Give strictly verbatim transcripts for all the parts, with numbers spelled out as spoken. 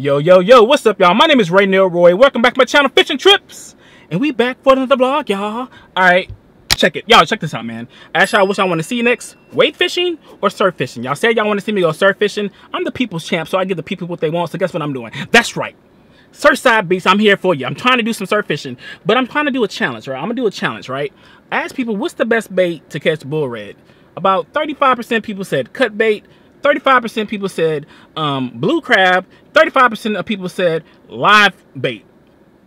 Yo, yo, yo, what's up, y'all? My name is Ray Neal Roy. Welcome back to my channel, Fishing Trips. And we back for another vlog, y'all. Alright, check it. Y'all, check this out, man. Ask y'all what y'all want to see next, wade fishing or surf fishing. Y'all said y'all want to see me go surf fishing. I'm the people's champ, so I give the people what they want. So guess what I'm doing? That's right. Surfside Beast, I'm here for you. I'm trying to do some surf fishing, but I'm trying to do a challenge, right? I'm going to do a challenge, right? I asked people, what's the best bait to catch bull red? About thirty-five percent people said cut bait. thirty-five percent people said um, blue crab. thirty-five percent of people said live bait.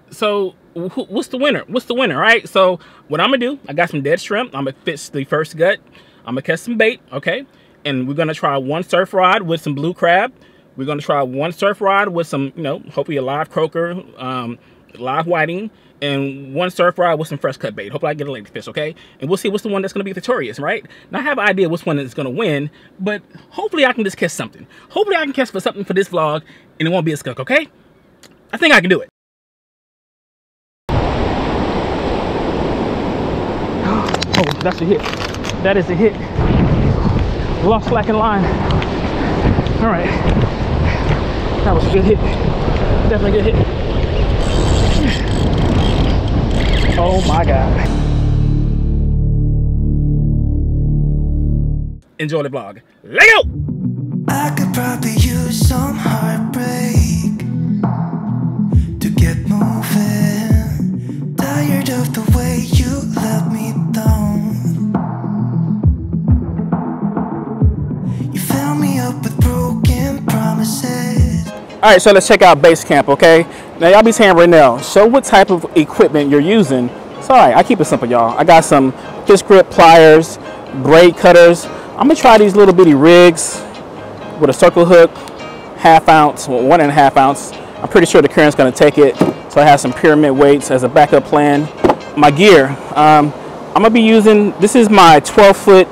So wh what's the winner? What's the winner, right? So what I'm going to do, I got some dead shrimp. I'm going to fish the first gut. I'm going to catch some bait, okay? And we're going to try one surf rod with some blue crab. We're going to try one surf rod with some, you know, hopefully a live croaker, um, live whiting, and one surf rod with some fresh cut bait. Hopefully I get a ladyfish, okay? And we'll see what's the one that's going to be victorious, right? Now I have an idea which one is going to win, but hopefully I can just catch something. Hopefully I can catch for something for this vlog, and it won't be a skunk, okay? I think I can do it. Oh, that's a hit. That is a hit. Lost slack and line. All right. That was a good hit. Definitely a good hit. Oh my God. Enjoy the vlog. Let's go! I could probably use some heartbreak to get moving. Tired of the way you let me down. You fill me up with broken promises. All right, so let's check out base camp, okay? Now, y'all be saying right now, show what type of equipment you're using. Sorry, I keep it simple, y'all. I got some fish grip pliers, braid cutters. I'm gonna try these little bitty rigs with a circle hook, half ounce, well, one and a half ounce. I'm pretty sure the current's gonna take it. So I have some pyramid weights as a backup plan. My gear, um, I'm gonna be using, this is my twelve foot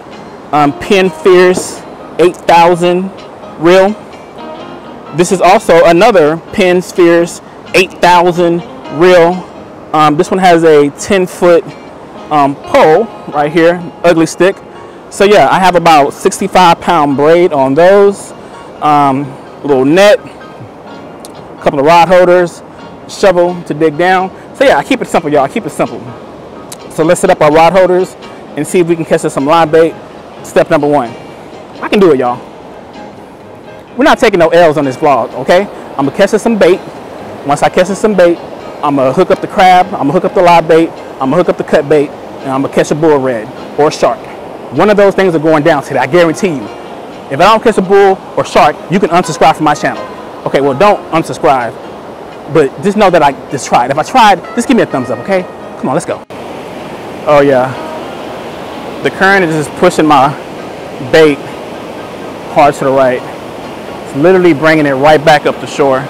um, Penn Fierce eight thousand reel. This is also another Penn Fierce eight thousand reel. Um, this one has a ten foot um, pole right here, Ugly Stick. So yeah, I have about sixty-five pound braid on those. Um, little net, a couple of rod holders, shovel to dig down. So yeah, I keep it simple, y'all. I keep it simple. So let's set up our rod holders and see if we can catch us some live bait. Step number one. I can do it, y'all. We're not taking no L's on this vlog, okay? I'm gonna catch us some bait. Once I catch us some bait, I'm gonna hook up the crab, I'm gonna hook up the live bait, I'm gonna hook up the cut bait, and I'm gonna catch a bull red or a shark. One of those things are going down today, I guarantee you. If I don't catch a bull or shark, you can unsubscribe from my channel. Okay, well, don't unsubscribe, but just know that I just tried. If I tried, just give me a thumbs up, okay? Come on, let's go. Oh yeah, the current is just pushing my bait hard to the right. Literally bringing it right back up to shore.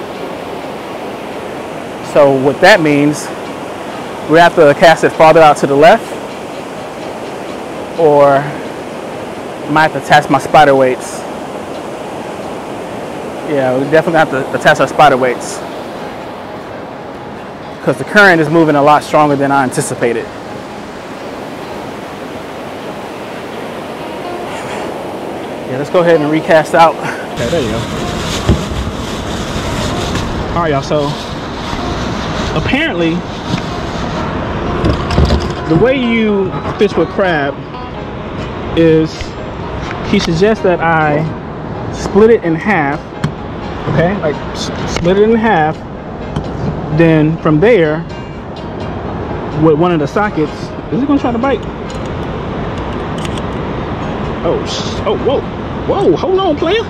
So what that means, we have to cast it farther out to the left, or I might have to attach my spider weights. Yeah, we definitely have to attach our spider weights because the current is moving a lot stronger than I anticipated. Yeah, let's go ahead and recast out. Okay, there you go. All right, y'all, so apparently the way you fish with crab is he suggests that I split it in half, okay? Like split it in half, then from there with one of the sockets, is it gonna try to bite? Oh, sh oh, whoa. Whoa, hold on, player.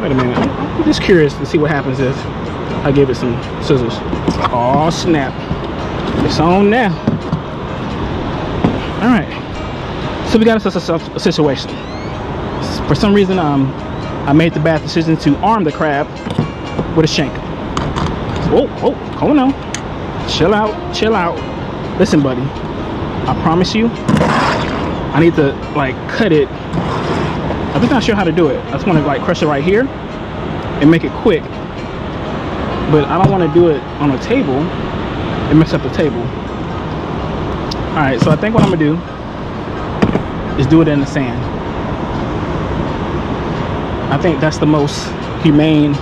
Wait a minute. I'm just curious to see what happens if I give it some scissors. Oh, snap. It's on now. All right. So we got us a, a situation. For some reason, um, I made the bad decision to arm the crab with a shank. Whoa, whoa, hold on. Chill out, chill out. Listen, buddy. I promise you, I need to, like, cut it. I'm just not sure how to do it. I just want to like crush it right here and make it quick. But I don't want to do it on a table and mess up the table. All right, so I think what I'm gonna do is do it in the sand. I think that's the most humane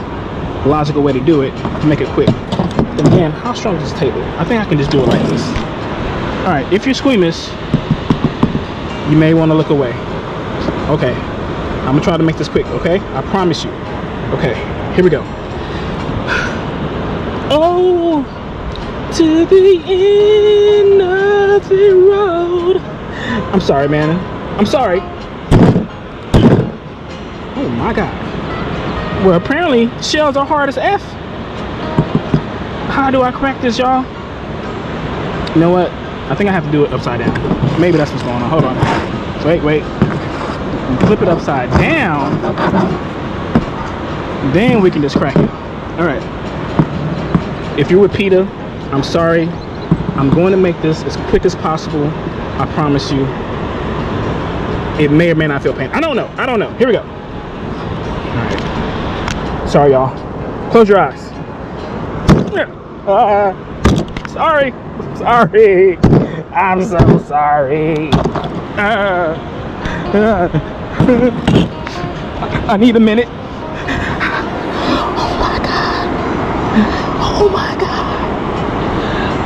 logical way to do it, to make it quick. And again, how strong is this table? I think I can just do it like this. All right, if you're squeamish, you may want to look away. Okay, I'm gonna try to make this quick, okay? I promise you. Okay, here we go. Oh, to the end of the road. I'm sorry, man. I'm sorry. Oh my God. Well, apparently shells are hard as F. How do I crack this, y'all? You know what? I think I have to do it upside down. Maybe that's what's going on. Hold on. Wait, wait. Flip it upside down. Then we can just crack it. All right. If you're with PETA, I'm sorry. I'm going to make this as quick as possible. I promise you. It may or may not feel pain. I don't know. I don't know. Here we go. All right. Sorry, y'all. Close your eyes. Uh, sorry. Sorry. I'm so sorry. Uh, uh, I need a minute. Oh my God. Oh my God.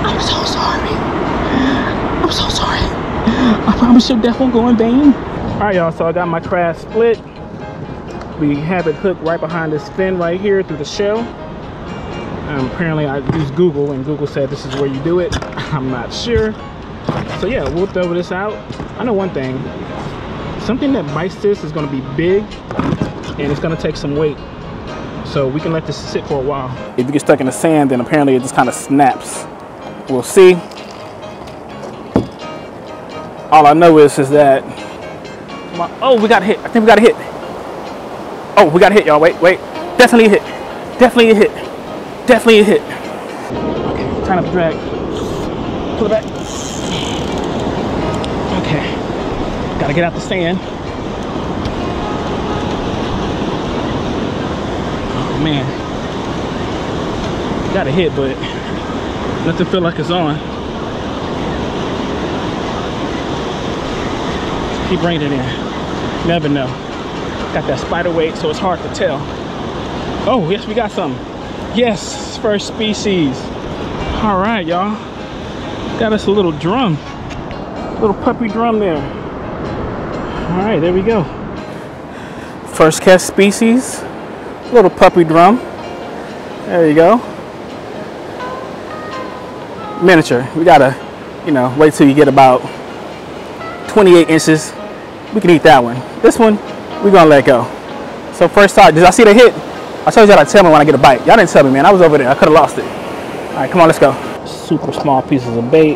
I'm so sorry. I'm so sorry. I promise you that won't go in vain. All right, y'all, so I got my craft split. We have it hooked right behind this fin right here through the shell. Um, apparently I used Google and Google said this is where you do it. I'm not sure. So yeah, we'll throw this out. I know one thing. Something that bites this is gonna be big and it's gonna take some weight. So we can let this sit for a while. If you get stuck in the sand, then apparently it just kind of snaps. We'll see. All I know is, is that, oh, we got a hit. I think we got a hit. Oh, we got a hit, y'all. Wait, wait. Definitely a hit. Definitely a hit. Definitely a hit. Okay, time to drag. Pull it back. Okay, gotta get out the sand. Oh man, got a hit, but nothing feel like it's on. Just keep bringing it in. Never know. Got that spider weight, so it's hard to tell. Oh yes, we got something. Yes, first species. All right, y'all. Got us a little drum. Little puppy drum there. All right, there we go. First catch species. Little puppy drum. There you go. Miniature. We gotta, you know, wait till you get about twenty-eight inches. We can eat that one. This one, we're gonna let go. So first time, did I see the hit? I told y'all to tell me when I get a bite. Y'all didn't tell me, man. I was over there. I could have lost it. All right, come on, let's go. Super small pieces of bait.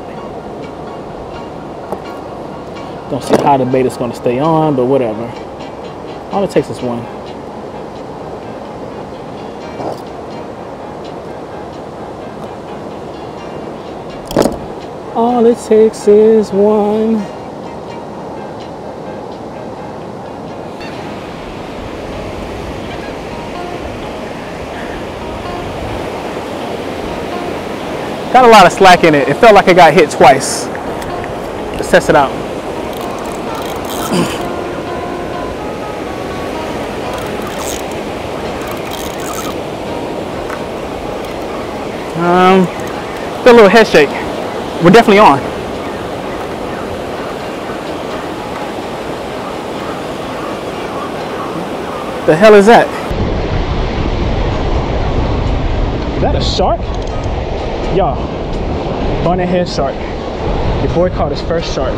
Don't see how the bait is going to stay on, but whatever. All it takes is one. All it takes is one. Got a lot of slack in it. It felt like it got hit twice. Let's test it out. um, feel a little head shake. We're definitely on. The hell is that? Is that a shark? Y'all, Bonnethead Shark. Your boy caught his first shark.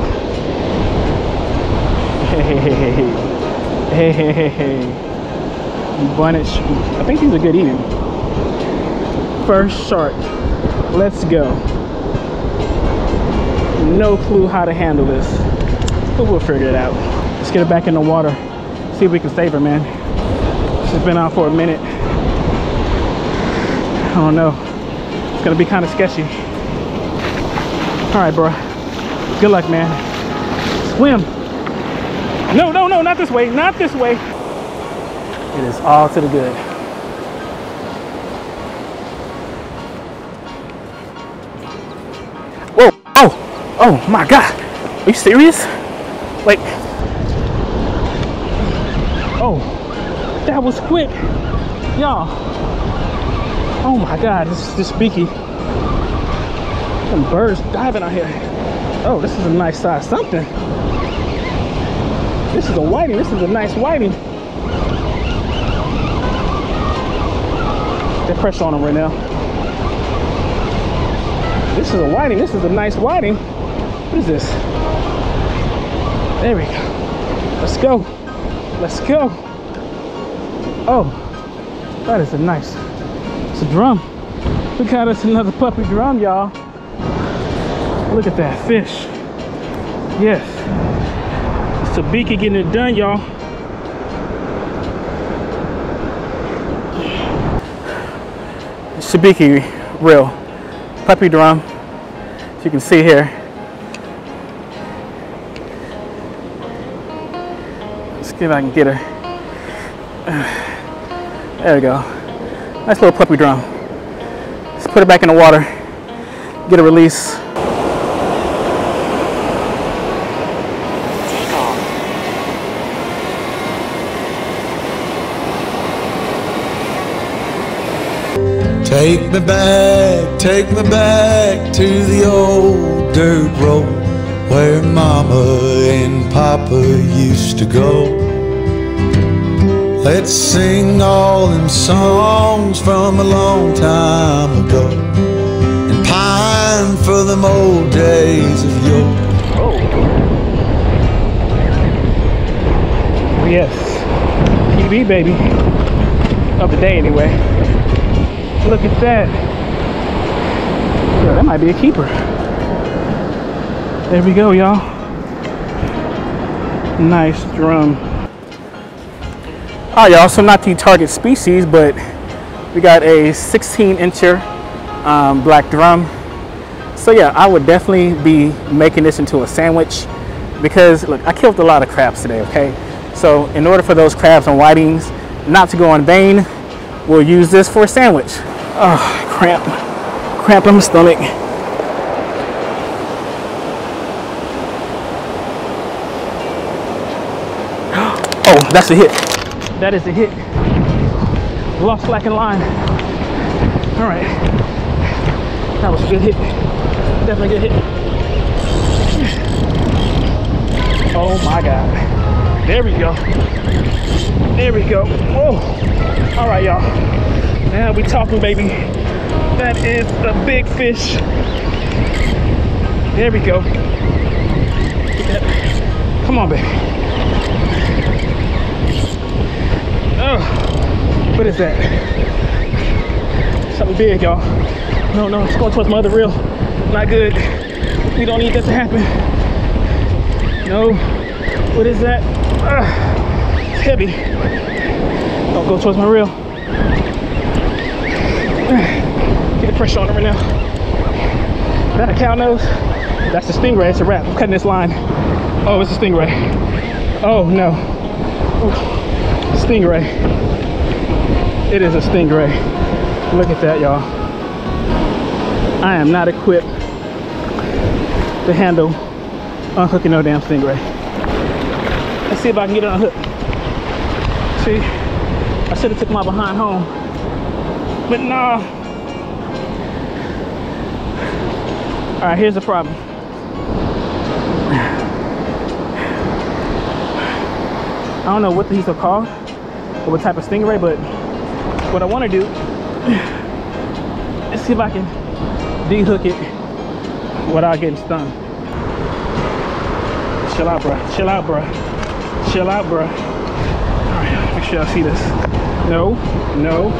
Hey, hey, hey, hey, hey, hey, hey, hey. Bonnet, I think these are good eating. First shark. Let's go. No clue how to handle this, but we'll figure it out. Let's get it back in the water. See if we can save her, man. She's been out for a minute. I don't know. It's gonna be kind of sketchy. All right, bro. Good luck, man. Swim. No, no, no, not this way, not this way. It is all to the good. Whoa, oh, oh my God. Are you serious? Like, oh, that was quick. Y'all, Oh my God, this this beaky. Some birds diving out here. Oh, this is a nice size something. This is a whiting. This is a nice whiting. Get pressure on him right now. This is a whiting. This is a nice whiting. What is this? There we go. Let's go. Let's go. Oh, that is a nice. It's a drum. Look how that's another puppy drum, y'all. Look at that fish. Yes. It's a beaky getting it done, y'all. Sabiki reel, puppy drum, as you can see here. Let's see if I can get her. There we go. Nice little puppy drum. Let's put it back in the water, get a release. Take me back, take me back to the old dirt road where Mama and Papa used to go. Let's sing all them songs from a long time ago and pine for them old days of yore. Oh. Yes, T V baby of the day anyway. Look at that. Yo, that might be a keeper. There we go, y'all. Nice drum. All right, y'all, so not the target species, but we got a sixteen incher um, black drum. So yeah, I would definitely be making this into a sandwich because look, I killed a lot of crabs today, okay? So in order for those crabs and whitings not to go in vain, we'll use this for a sandwich. Oh, cramp. Cramp in my stomach. Oh, that's a hit. That is a hit. Lost slack and line. All right. That was a good hit. Definitely a good hit. Oh my God. There we go. There we go. Whoa. All right, y'all, now we talking, baby. That is a big fish. There we go. Come on, baby. Oh, what is that? Something big, y'all. No, no, it's going towards my other reel. Not good. We don't need that to happen. No, what is that? Uh, it's heavy. Don't go towards my reel. Get the pressure on it right now. Is that a cow nose? That's the stingray. It's a wrap. I'm cutting this line. Oh, it's a stingray. Oh, no. Stingray. It is a stingray. Look at that, y'all. I am not equipped to handle unhooking no damn stingray. Let's see if I can get it unhooked. See? I should have took my behind home, but nah. All right, here's the problem. I don't know what these are called or what type of stingray, but what I want to do is see if I can de-hook it without getting stung. Chill out, bruh. Chill out, bruh. Chill out, bruh. All right, make sure y'all see this. No, no.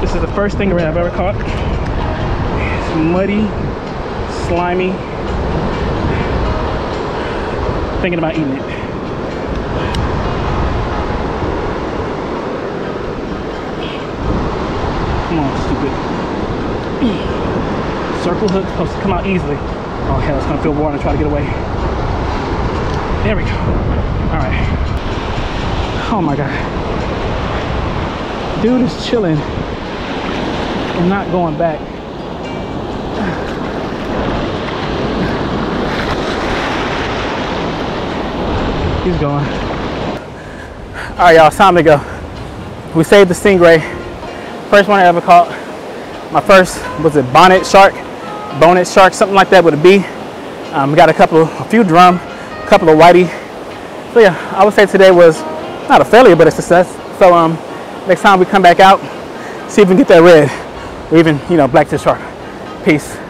This is the first stingray I've ever caught. It's muddy, slimy. Thinking about eating it. Come on, stupid. Circle hook's supposed to come out easily. Oh hell, it's gonna feel water and try to get away. There we go. All right. Oh my God. Dude is chilling and not going back. He's going. All right, y'all, it's time to go. We saved the stingray. First one I ever caught. My first was a bonnet shark, bonnet shark, something like that with a B. Um, got a couple, a few drum, a couple of whitey. So yeah, I would say today was not a failure, but a success. So um, next time we come back out, see if we can get that red, or even, you know, blacktail shark. Peace.